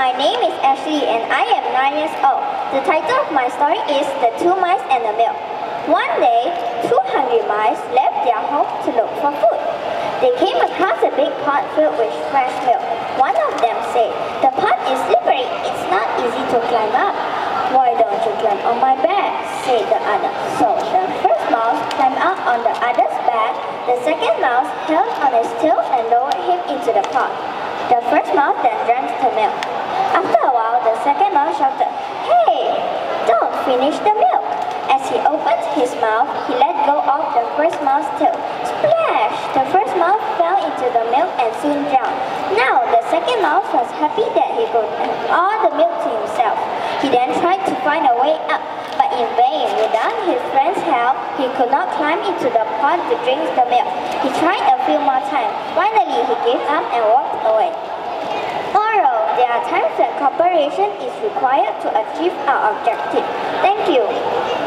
My name is Ashley and I am 9 years old. The title of my story is The Two Mice and the Milk. One day, 200 mice left their home to look for food. They came across a big pot filled with fresh milk. One of them said, "The pot is slippery. It's not easy to climb up." "Why don't you climb on my back?" said the other. So the first mouse climbed up on the other's back. The second mouse held on his tail and lowered him into the pot. The first mouse then drank the milk. After a while, the second mouse shouted, "Hey, don't finish the milk!" As he opened his mouth, he let go of the first mouse's tail. Splash! The first mouse fell into the milk and soon drowned. Now the second mouse was happy that he could have all the milk to himself. He then tried to find a way up, but in vain. Without his friend's help, he could not climb into the pot to drink the milk. He tried a few more times. Finally, he gave up and walked away. Oral, there are times that cooperation is required to achieve our objective. Thank you.